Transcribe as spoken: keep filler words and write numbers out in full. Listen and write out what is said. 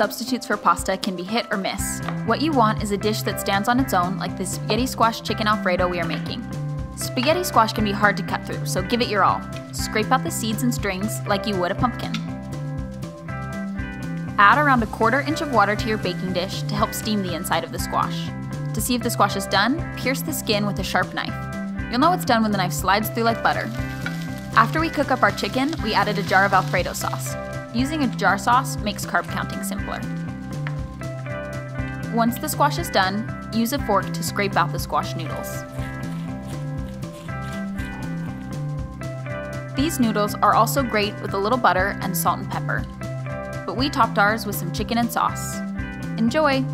substitutes for pasta can be hit or miss. What you want is a dish that stands on its own, like the spaghetti squash chicken alfredo we are making. Spaghetti squash can be hard to cut through, so give it your all. Scrape out the seeds and strings like you would a pumpkin. Add around a quarter inch of water to your baking dish to help steam the inside of the squash. To see if the squash is done, pierce the skin with a sharp knife. You'll know it's done when the knife slides through like butter. After we cook up our chicken, we added a jar of Alfredo sauce. Using a jar sauce makes carb counting simpler. Once the squash is done, use a fork to scrape out the squash noodles. These noodles are also great with a little butter and salt and pepper, but we topped ours with some chicken and sauce. Enjoy!